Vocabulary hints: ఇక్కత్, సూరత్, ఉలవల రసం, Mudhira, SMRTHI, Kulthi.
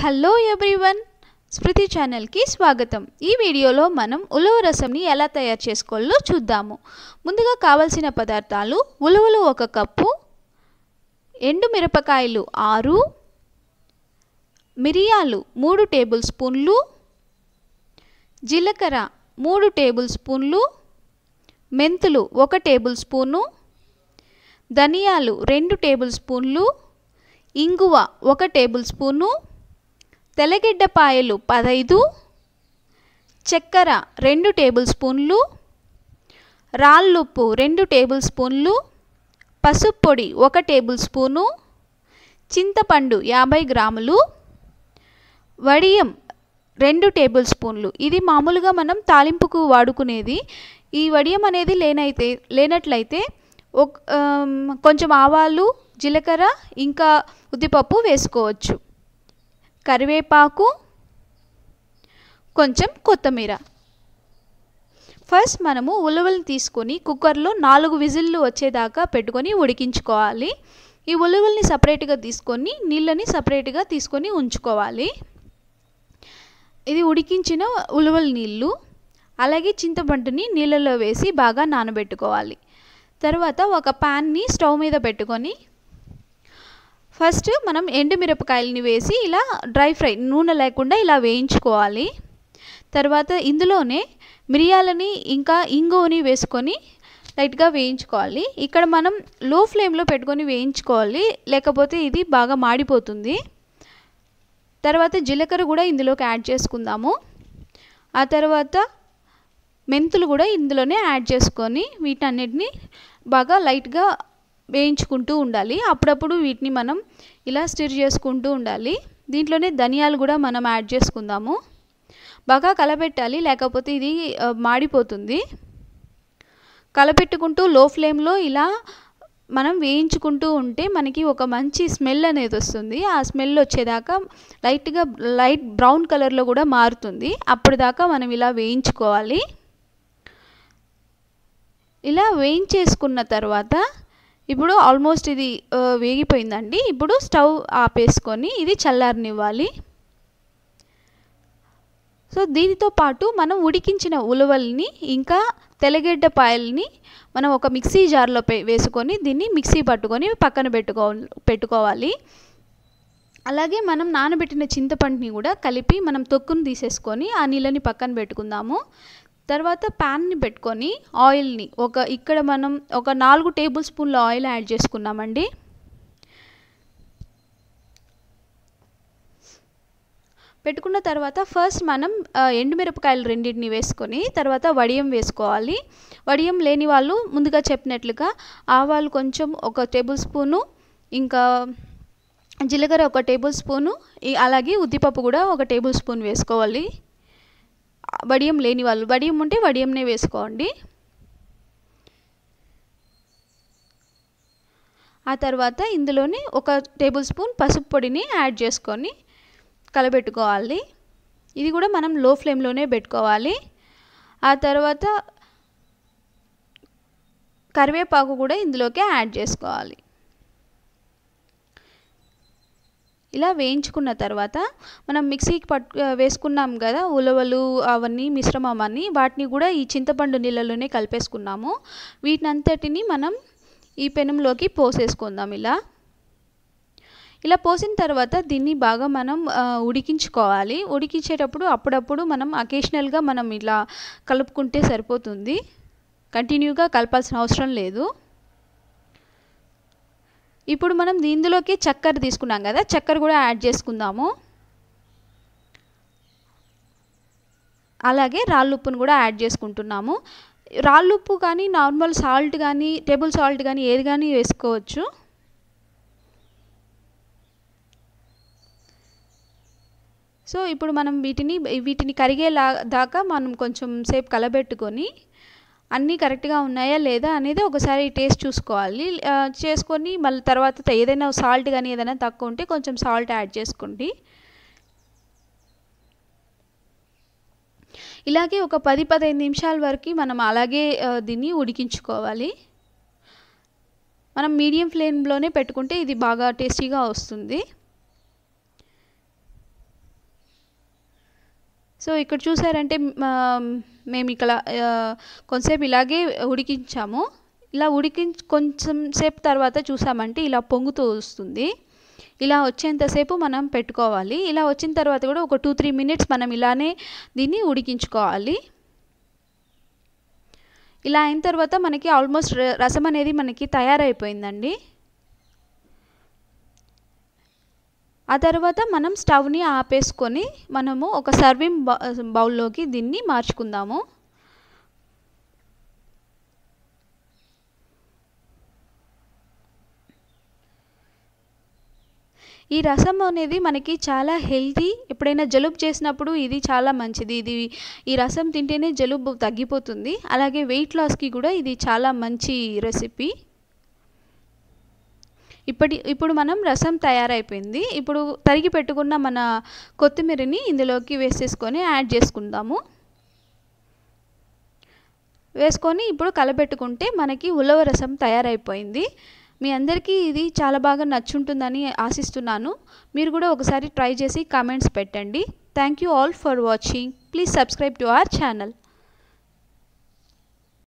Hello everyone स्मृति channel की स्वागतम। ई वीडियोलो मनम उलव रसमनी एला तयार चेसुकोवालो चूद्दामु। मुंदुगा कावाल्सिन पदार्थालु उलवलु 1 कप्पु, एंडु मिरपकायलु 6, मिरियालु 3 टेबल स्पून्लु, जीलकर्र 3 टेबल स्पून्लु, मेंतुलु 1 टेबल स्पूनु, धनियालु 2 टेबल स्पून्लु, इंगुव 1 टेबल स्पूनु, తెలగెడ్డపాయలు 15, చక్కెర 2 టేబుల్ స్పూన్లు, రాళ్ళుప్పు 2 టేబుల్ స్పూన్లు, పసుపు పొడి 1 టేబుల్ స్పూను, చింతపండు 50 గ్రాములు, వడియం 2 టేబుల్ స్పూన్లు। ఇది మామూలుగా మనం తాలింపుకు వాడుకునేది। ఈ వడియం అనేది లేనట్లయితే కొంచెం ఆవాలు, జీలకర్ర, ఇంకా ఉద్దిపప్పు వేసుకోవచ్చు। కరివేపాకు, కొంచెం కొత్తమీర। ఫస్ట్ మనము ఉలవల్ని తీసుకొని కుక్కర్లో 4 విజిల్లు వచ్చేదాకా పెట్టుకొని ఉడికించుకోవాలి। ఈ ఉలవల్ని సెపరేట్ గా తీసుకొని నీళ్ళని సెపరేట్ గా తీసుకొని ఉంచుకోవాలి। ఇది ఉడికించిన ఉలవల్ నీళ్ళు। అలాగే చింతపండుని నీళ్ళలో వేసి బాగా నానబెట్టుకోవాలి। తర్వాత ఒక పాన్ ని స్టవ్ మీద పెట్టుకొని ఫస్ట్ మనం ఎండుమిరపకాయల్ని వేసి ఇలా డ్రై ఫ్రై, నూనె లేకుండా ఇలా వేయించుకోవాలి। తర్వాత ఇందులోనే మిరియాలని ఇంకా ఇంగువని వేసుకొని లైట్‌గా వేయించుకోవాలి। ఇక్కడ మనం లో ఫ్లేమ్లో పెట్టుకొని వేయించుకోవాలి, లేకపోతే ఇది బాగా మాడిపోతుంది। తర్వాత జీలకర్ర కూడా ఇందులోకి యాడ్ చేసుకుందాము। ఆ తర్వాత మెంతులు కూడా ఇందులోనే యాడ్ చేసుకొని వీటన్నిటిని బాగా లైట్‌గా వేయించుకుంటూ ఉండాలి। అప్పుడప్పుడు వీటిని మనం ఇలా స్టిర్ చేసుకుంటూ ఉండాలి। దీంట్లోనే ధనియాలు కూడా మనం యాడ్ చేసుకుందాము। బాగా కలబెట్టాలి, లేకపోతే ఇది మాడిపోతుంది। కలబెట్టుకుంటూ లో ఫ్లేమ్ లో ఇలా మనం వేయించుకుంటూ ఉంటే మనకి ఒక మంచి స్మెల్ అనేది వస్తుంది। ఆ స్మెల్ వచ్చేదాకా లైట్ బ్రౌన్ కలర్ లో కూడా మారుతుంది। అప్పుడు దాకా మనం ఇలా వేయించుకోవాలి। ఇలా వేయించేసుకున్న తర్వాత ఇప్పుడు ఆల్మోస్ట్ ఇది వేగిపోయిందండి। ఇప్పుడు స్టవ్ ఆపేసుకొని ఇది చల్లారనివ్వాలి। సో దీనితో పాటు మనం ఉడికించిన ఉలవల్ని ఇంకా తెలగెడ్డపాయల్ని మనం ఒక మిక్సీ జార్లో వేసుకొని దీన్ని మిక్సీ పట్టుకొని పక్కన పెట్టుకోవాలి। అలాగే మనం నానబెట్టిన చింతపండుని కూడా కలిపి మనం తొక్కును తీసేసుకొని ఆ నీళ్ళని పక్కన పెట్టుకుందాము। తర్వాత పాన్ ని పెట్టుకొని ఆయిల్ ని ఇక్కడ మనం ఒక 4 టేబుల్ స్పూన్ల ఆయిల్ యాడ్ చేసుకున్నామండి। పెట్టుకున్న తర్వాత ఫస్ట్ మనం ఎండుమిరపకాయలు 2ని వేసుకొని తర్వాత వడియం వేసుకోవాలి। వడియం లేని వాళ్ళు ముందుగా చెప్పినట్లుగా ఆవాలు కొంచెం 1 టేబుల్ స్పూను, ఇంకా జీలకర్ర 1 టేబుల్ స్పూను, అలాగే ఉద్దిపప్పు కూడా 1 టేబుల్ స్పూన్ వేసుకోవాలి। వడియం లేని వాళ్ళు వడియం ఉంటే వడియంనే వేసుకోండి। ఆ తర్వాత ఇందులోనే 1 టేబుల్ స్పూన్ పసుపు పొడిని యాడ్ చేసుకొని కలబెట్టుకోవాలి। ఇది కూడా మనం లో ఫ్లేమ్ లోనే పెట్టుకోవాలి। ఆ తర్వాత కరివేపాకు కూడా ఇందులోకి యాడ్ చేసుకోవాలి। ఇలా వేయించుకున్న తర్వాత మనం మిక్సీకి వేసుకున్నాం కదా ఉలవలు అవన్నీ మిశ్రమమన్నీ, వాటిని కూడా ఈ చింతపండు నీళ్ళలోనే కలిపేసుకున్నాము। వీటన్నిటిని మనం ఈ పెనంలోకి పోసేసుకుందాం। ఇలా పోసిన తర్వాత దీన్ని బాగా మనం ఉడికించుకోవాలి। ఉడికించేటప్పుడు అప్పుడప్పుడు మనం అకేషనల్ గా మనం ఇలా కలుపుకుంటే సరిపోతుంది, కంటిన్యూగా కలపాల్సిన అవసరం లేదు। ఇప్పుడు మనం దీనిలోకి చక్కెర తీసుకున్నాం కదా, చక్కెర కూడా యాడ్ చేసుకుందాము। అలాగే రాళ్ళుప్పును కూడా యాడ్ చేసుకుంటున్నాము। రాళ్ళుప్పు కానీ నార్మల్ సాల్ట్ కానీ టేబుల్ సాల్ట్ కానీ ఏది కానీ వేసుకోవచ్చు। సో ఇప్పుడు మనం వీటిని కరిగేలా దాకా మనం కొంచెం సేపు కలబెట్టుకొని అన్నీ కరెక్ట్‌గా ఉన్నాయా లేదా అనేది ఒకసారి టేస్ట్ చూసుకోవాలి। చేసుకొని మళ్ళీ తర్వాత ఏదైనా సాల్ట్ గాని ఏదైనా తక్కువ ఉంటే కొంచెం సాల్ట్ యాడ్ చేసుకోండి। ఇలాగే ఒక 10-15 నిమిషాల వరకు మనం అలాగే దీన్ని ఉడికించుకోవాలి। మనం మీడియం ఫ్లేమ్ లోనే పెట్టుకుంటే ఇది బాగా టేస్టీగా వస్తుంది। సో ఇక్కడ చూసారంటే మేము ఇలా కొంచెం ఇలాగే ఉడికించాము ఇలా ఉడికించి కొంచెం సేపు తర్వాత చూసామంటే ఇలా పొంగుతూ వస్తుంది ఇలా వచ్చేంత సేపు మనం పెట్టుకోవాలి ఇలా వచ్చిన తర్వాత కూడా ఒక 2-3 నిమిషాలు మనం ఇలానే దీన్ని ఉడికించుకోవాలి ఇలా అయిన తర్వాత మనకి ఆల్మోస్ట్ రసం అనేది మనకి తయారైపోయిందండి ఆ తర్వాత మనం స్టవ్ ని ఆపేసుకొని మనము ఒక సర్వింగ్ బౌల్ లోకి దీన్ని మార్చుకుందాము ఈ రసం అనేది మనకి చాలా హెల్తీ ఎప్పుడైనా జలుబు చేసినప్పుడు ఇది చాలా మంచిది ఇది ఈ రసం తింటేనే జలుబు తగ్గిపోతుంది అలాగే weight loss కి కూడా ఇది చాలా మంచి రెసిపీ ఇప్పుడు మనం రసం తయారైపోయింది ఇప్పుడు తరిగి పెట్టుకున్న మన కొత్తిమీరని ఇందులోకి వేసేసుకొని యాడ్ చేసుకుందాము వేసుకొని ఇప్పుడు కలబెట్టుకుంటే మనకి ఉలవ రసం తయారైపోయింది మీ అందరికీ ఇది చాలా బాగా నచ్చుంటుందని ఆశిస్తున్నాను మీరు కూడా ఒకసారి ట్రై చేసి కామెంట్స్ పెట్టండి thank you all for watching please subscribe to our channel